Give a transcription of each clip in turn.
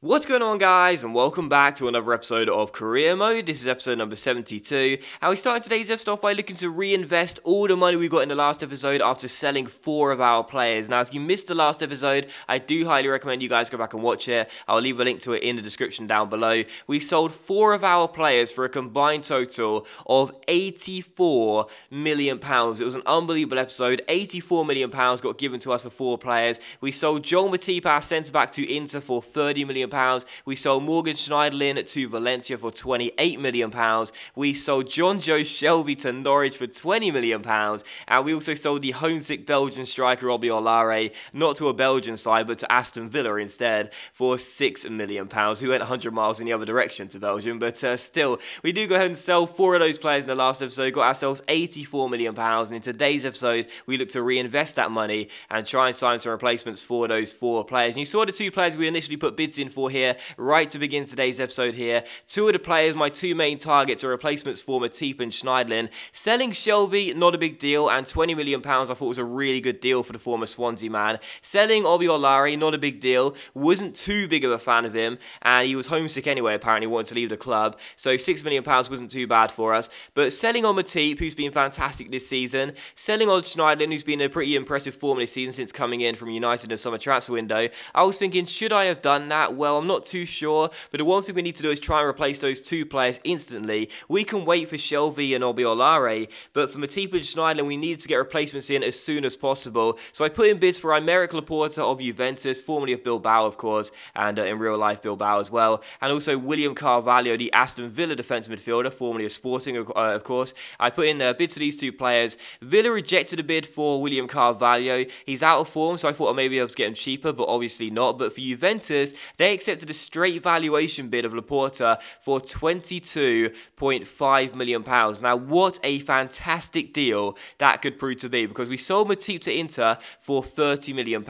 What's going on, guys, and welcome back to another episode of Career Mode. This is episode number 72. And we started today's episode off by looking to reinvest all the money we got in the last episode after selling 4 of our players. Now, if you missed the last episode, I do highly recommend you guys go back and watch it. I'll leave a link to it in the description down below. We sold 4 of our players for a combined total of £84 million. It was an unbelievable episode. £84 million got given to us for 4 players. We sold Joel Matip, our centre-back, to Inter for £30 million. We sold Morgan Schneiderlin to Valencia for £28 million. We sold Jonjo Shelvey to Norwich for £20 million. And we also sold the homesick Belgian striker Obbi Oulare, not to a Belgian side, but to Aston Villa instead, for £6 million. We went 100 miles in the other direction to Belgium, but still, we do go ahead and sell 4 of those players in the last episode, got ourselves £84 million. And in today's episode, we look to reinvest that money and try and sign some replacements for those 4 players. And you saw the 2 players we initially put bids in for here, right to begin today's episode here. 2 of the players, my 2 main targets, are replacements for Matip and Schneiderlin. Selling Shelvey, not a big deal, and £20 million I thought was a really good deal for the former Swansea man. Selling Obbi Oulare, not a big deal, wasn't too big of a fan of him, and he was homesick anyway, apparently, wanted to leave the club, so £6 million wasn't too bad for us. But selling on Matip, who's been fantastic this season, selling on Schneiderlin, who's been in a pretty impressive form this season since coming in from United in the summer transfer window, I was thinking, should I have done that? Well, I'm not too sure, but the one thing we need to do is try and replace those 2 players instantly. We can wait for Shelvey and Obbi Oulare, but for Matip and Schneiderlin, we need to get replacements in as soon as possible. So I put in bids for Aymeric Laporte of Juventus, formerly of Bilbao, of course, and in real life Bilbao as well, and also William Carvalho, the Aston Villa defensive midfielder, formerly of Sporting, of course. I put in bids for these 2 players. Villa rejected a bid for William Carvalho. He's out of form, so I thought I may be able to get him cheaper, but obviously not. But for Juventus, they accepted a straight valuation bid of Laporte for £22.5 million. Now, what a fantastic deal that could prove to be, because we sold Matip to Inter for £30 million.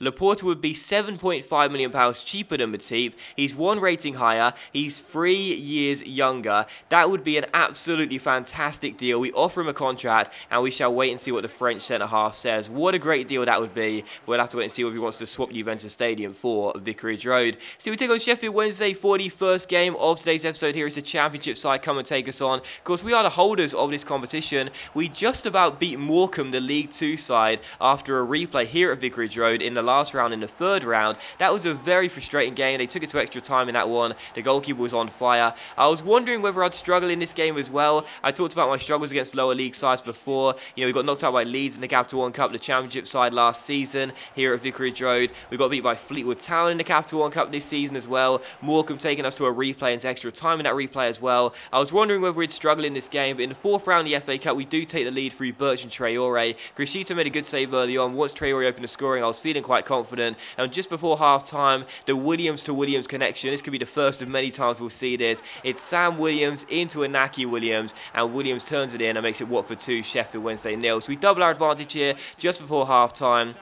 Laporte would be £7.5 million cheaper than Matip. He's 1 rating higher. He's 3 years younger. That would be an absolutely fantastic deal. We offer him a contract, and we shall wait and see what the French centre-half says. What a great deal that would be. We'll have to wait and see if he wants to swap Juventus Stadium for Vicarage Road. So we take on Sheffield Wednesday for the first game of today's episode. Here is the Championship side come and take us on. Of course, we are the holders of this competition. We just about beat Morecambe, the League 2 side, after a replay here at Vicarage Road in the last round, in the 3rd round. That was a very frustrating game. They took it to extra time in that one. The goalkeeper was on fire. I was wondering whether I'd struggle in this game as well. I talked about my struggles against lower league sides before. You know, we got knocked out by Leeds in the Capital One Cup, the Championship side, last season here at Vicarage Road. We got beat by Fleetwood Town in the Capital One Cup this season as well. Morecambe taking us to a replay into extra time in that replay as well. I was wondering whether we'd struggle in this game, but in the 4th round of the FA Cup, we do take the lead through Birch and Traore. Crescito made a good save early on. Once Traore opened the scoring, I was feeling quite confident. And just before half-time, the Williams-to-Williams connection. This could be the first of many times we'll see this. It's Sam Williams into Iñaki Williams, and Williams turns it in and makes it Watford 2, Sheffield Wednesday 0. So we double our advantage here just before half-time.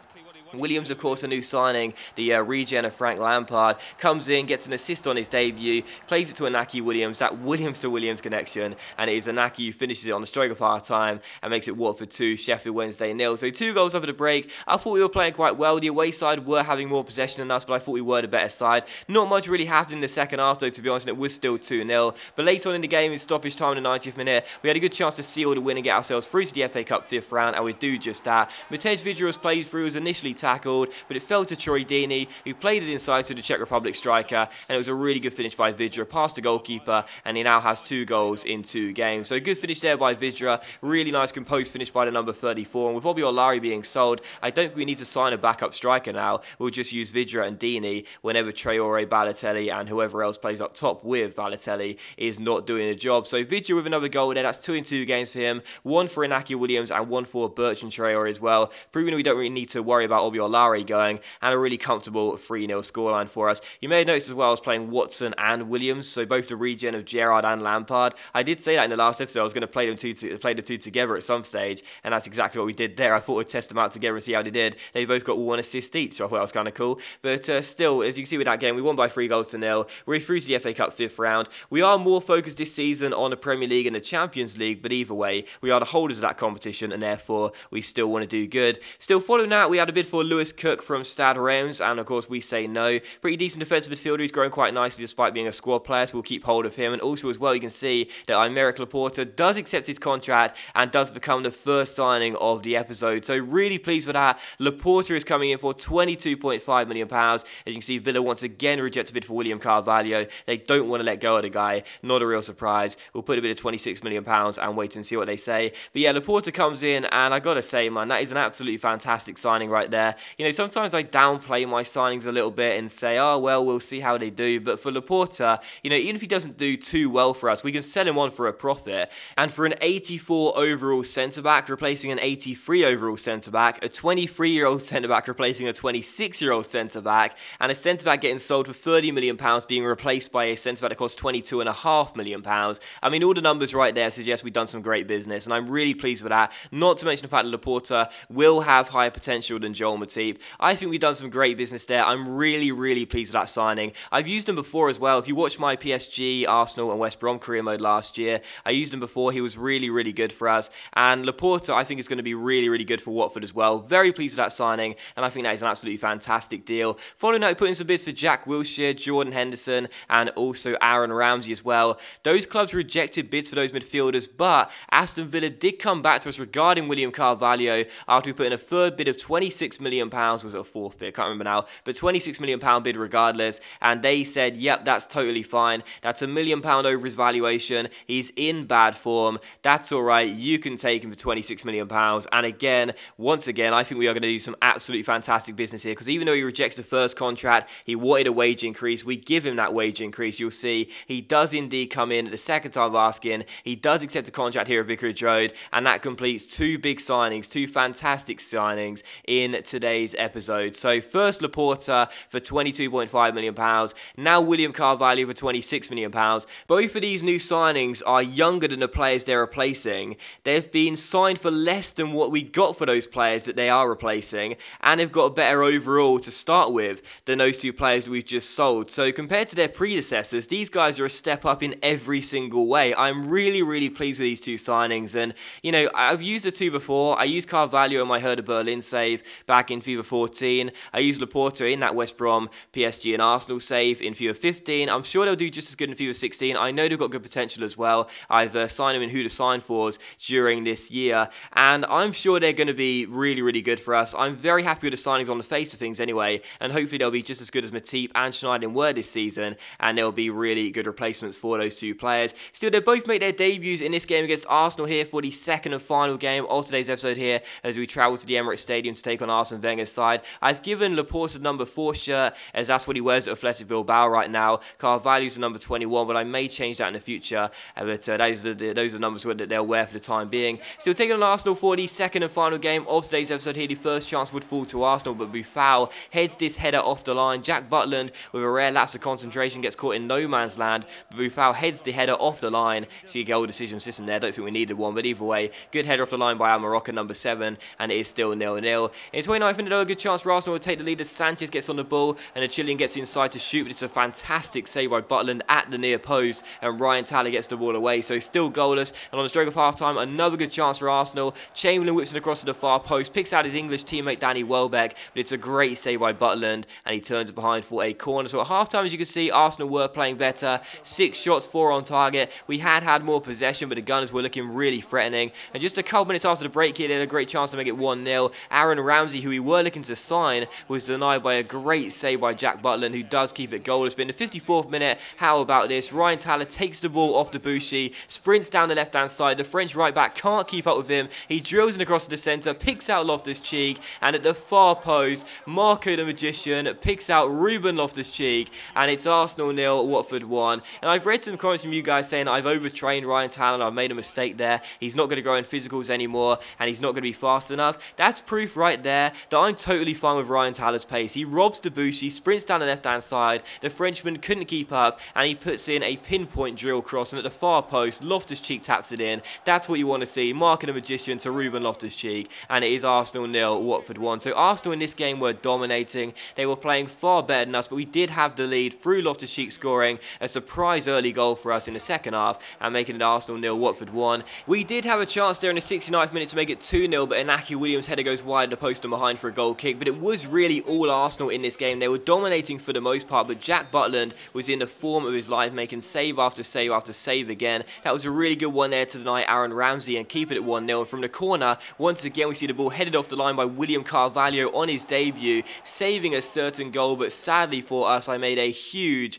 Williams, of course, a new signing, the regen of Frank Lampard, comes in, gets an assist on his debut, plays it to Iñaki Williams, that Williams-to-Williams connection, and it is Iñaki who finishes it on the stroke of half-time and makes it Watford 2, Sheffield Wednesday 0. So 2 goals after the break. I thought we were playing quite well. The away side were having more possession than us, but I thought we were the better side. Not much really happened in the second half, though, to be honest, and it was still 2-0. But late on in the game, in stoppage time in the 90th minute, we had a good chance to seal the win and get ourselves through to the FA Cup 5th round, and we do just that. Matej Vydra was played through, was initially tackled, but it fell to Troy Deeney, who played it inside to the Czech Republic striker, and it was a really good finish by Vydra, past the goalkeeper, and he now has 2 goals in 2 games. So a good finish there by Vydra, really nice composed finish by the number 34, and with Obbi Oulare being sold, I don't think we need to sign a backup striker now. We'll just use Vydra and Deeney whenever Traore, Balotelli, and whoever else plays up top with Balotelli is not doing the job. So Vydra with another goal there, that's 2 in 2 games for him, 1 for Iñaki Williams and 1 for Birch and Traore as well, proving we don't really need to worry about Obbi Oulare going, and a really comfortable 3-0 scoreline for us. You may have noticed as well I was playing Watson and Williams, so both the regen of Gerrard and Lampard. I did say that in the last episode I was going to play the two together at some stage, and that's exactly what we did there. I thought we'd test them out together and see how they did. They both got 1 assist each, so I thought that was kind of cool. But still, as you can see with that game, we won by 3 goals to 0. We're through to the FA Cup 5th round. We are more focused this season on the Premier League and the Champions League, but either way, we are the holders of that competition, and therefore we still want to do good. Still following that, we had a bid for for Lewis Cook from Stade Reims, and of course we say no. Pretty decent defensive midfielder, he's grown quite nicely despite being a squad player, so we'll keep hold of him. And also as well, you can see that Aymeric Laporte does accept his contract and does become the first signing of the episode, so really pleased with that. Laporte is coming in for £22.5 million. As you can see, Villa once again rejected bid for William Carvalho. They don't want to let go of the guy, not a real surprise. We'll put a bit of £26 million and wait and see what they say. But yeah, Laporte comes in, and I gotta say, man, that is an absolutely fantastic signing right there. You know, sometimes I downplay my signings a little bit and say, oh, well, we'll see how they do. But for Laporte, you know, even if he doesn't do too well for us, we can sell him on for a profit. And for an 84 overall centre-back replacing an 83 overall centre-back, a 23-year-old centre-back replacing a 26-year-old centre-back, and a centre-back getting sold for £30 million being replaced by a centre-back that costs £22.5 million. I mean, all the numbers right there suggest we've done some great business, and I'm really pleased with that. Not to mention the fact that Laporte will have higher potential than Joel Matip. I think we've done some great business there. I'm really, really pleased with that signing. I've used him before as well. If you watch my PSG, Arsenal, and West Brom career mode last year, I used him before. He was really, really good for us. And Laporte, I think, is going to be really, really good for Watford as well. Very pleased with that signing, and I think that is an absolutely fantastic deal. Following that, putting some bids for Jack Wilshere, Jordan Henderson, and also Aaron Ramsey as well. Those clubs rejected bids for those midfielders, but Aston Villa did come back to us regarding William Carvalho after we put in a third bid of £26 million. Was it a fourth bid? I can't remember now. But £26 million bid regardless. And they said, yep, that's totally fine. That's £1 million over his valuation. He's in bad form. That's all right. You can take him for £26 million. And again, once again, I think we are going to do some absolutely fantastic business here, because even though he rejects the first contract, he wanted a wage increase. We give him that wage increase. You'll see he does indeed come in at the second time of asking. He does accept a contract here at Vicarage Road, and that completes two big signings, two fantastic signings in today's episode. So first Laporte for £22.5 million, now William Carvalho for £26 million. Both of these new signings are younger than the players they're replacing. They've been signed for less than what we got for those players that they are replacing, and they've got a better overall to start with than those two players that we've just sold. So compared to their predecessors, these guys are a step up in every single way. I'm really, really pleased with these two signings, and you know, I've used the two before. I used Carvalho in my Hertha Berlin save back in FIFA 14. I used Laporte in that West Brom, PSG and Arsenal save in FIFA 15. I'm sure they'll do just as good in FIFA 16. I know they've got good potential as well. I've signed them in Who to Sign For's during this year, and I'm sure they're going to be really, really good for us. I'm very happy with the signings on the face of things anyway, and hopefully they'll be just as good as Matip and Schneiderlin were this season, and they'll be really good replacements for those two players. Still, they both make their debuts in this game against Arsenal here for the second and final game of today's episode here as we travel to the Emirates Stadium to take on Arsene Wenger's side. I've given Laporte the number 4 shirt as that's what he wears at Athletic Bilbao right now. Carvalho's the number 21, but I may change that in the future. But those are the numbers that they'll wear for the time being. Still taking on Arsenal for the second and final game of today's episode here. The first chance would fall to Arsenal, but Buffal heads this header off the line. Jack Butland with a rare lapse of concentration gets caught in no man's land. Buffal heads the header off the line. See a goal decision system there. Don't think we needed one, but either way, good header off the line by Al Morocco, number 7, and it is still 0-0. In 29th minute, a good chance for Arsenal to take the lead as Sanchez gets on the ball and the Chilean gets inside to shoot, but it's a fantastic save by Butland at the near post, and Ryan Taylor gets the ball away, so still goalless. And on the stroke of half-time, another good chance for Arsenal. Chamberlain whips it across to the far post, picks out his English teammate Danny Welbeck, but it's a great save by Butland, and he turns it behind for a corner. So at half-time, as you can see, Arsenal were playing better. 6 shots, 4 on target. We had more possession, but the Gunners were looking really threatening. And just a couple minutes after the break here, they had a great chance to make it 1-0. Aaron Ramsey, who we were looking to sign, was denied by a great save by Jack Butland, who does keep it goalless. But in the 54th minute, how about this? Ryan Taylor takes the ball off Debussy, sprints down the left-hand side. The French right-back can't keep up with him. He drills it across to the centre, picks out Loftus-Cheek, and at the far post, Marco the Magician picks out Ruben Loftus-Cheek, and it's Arsenal 0, Watford 1. And I've read some comments from you guys saying I've overtrained Ryan Taylor and I've made a mistake there. He's not going to go in physicals anymore, and he's not going to be fast enough. That's proof right there that I'm totally fine with Ryan Taylor's pace. He robs Debussy, sprints down the left-hand side. The Frenchman couldn't keep up, and he puts in a pinpoint drill cross, and at the far post, Loftus-Cheek taps it in. That's what you want to see. Marking the Magician to Ruben Loftus-Cheek, and it is Arsenal 0, Watford 1. So Arsenal in this game were dominating. They were playing far better than us, but we did have the lead through Loftus-Cheek scoring a surprise early goal for us in the second half and making it Arsenal 0, Watford 1. We did have a chance there in the 69th minute to make it 2-0, but Iñaki Williams' header goes wide of the post and behind line for a goal kick, but it was really all Arsenal in this game. They were dominating for the most part, but Jack Butland was in the form of his life, making save after save after save again. That was a really good one there to deny Aaron Ramsey and keep it at 1-0. And from the corner, once again, we see the ball headed off the line by William Carvalho on his debut, saving a certain goal, but sadly for us, I made a huge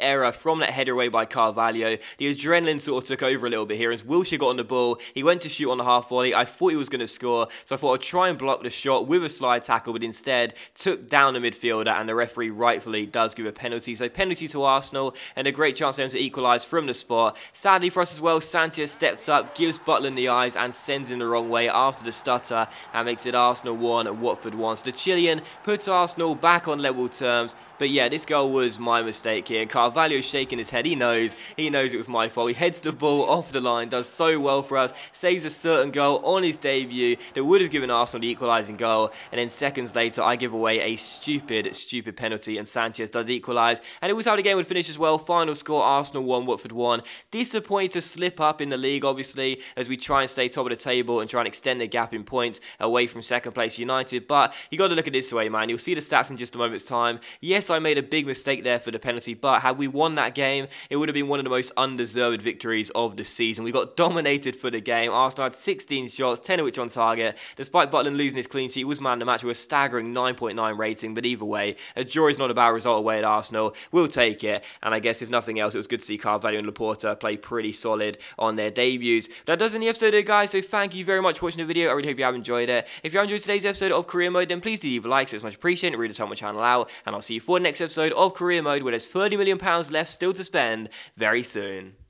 error from that header away by Carvalho. The adrenaline sort of took over a little bit here as Wilshere got on the ball. He went to shoot on the half volley. I thought he was going to score, so I thought I'd try and block the shot with a slide tackle, but instead took down the midfielder, and the referee rightfully does give a penalty. So penalty to Arsenal and a great chance for them to equalise from the spot. Sadly for us as well, Sanchez steps up, gives Butland the eyes and sends in the wrong way after the stutter, and makes it Arsenal 1, Watford 1. So the Chilean puts Arsenal back on level terms. But yeah, this goal was my mistake here. Carvalho's shaking his head. He knows it was my fault. He heads the ball off the line, does so well for us, saves a certain goal on his debut that would have given Arsenal the equalising goal. And then seconds later, I give away a stupid penalty, and Sanchez does equalise. And it was how the game would finish as well. Final score, Arsenal 1, Watford 1. Disappointed to slip up in the league, obviously, as we try and stay top of the table and try and extend the gap in points away from second place United. But you got to look at this way, man. You'll see the stats in just a moment's time. Yes, I made a big mistake there for the penalty, but had we won that game, it would have been one of the most undeserved victories of the season. We got dominated for the game. Arsenal had 16 shots, 10 of which on target. Despite Butland losing his clean sheet, he was man of the match with a staggering 9.9 rating, but either way, a draw is not a bad result away at Arsenal. We'll take it, and I guess if nothing else, it was good to see Carvalho and Laporte play pretty solid on their debuts. But that does end the episode here, guys, so thank you very much for watching the video. I really hope you have enjoyed it. If you have enjoyed today's episode of Career Mode, then please do leave a like, so it's much appreciated. It really does help my channel out, and I'll see you for the next episode of Career Mode, where there's £30 million left still to spend very soon.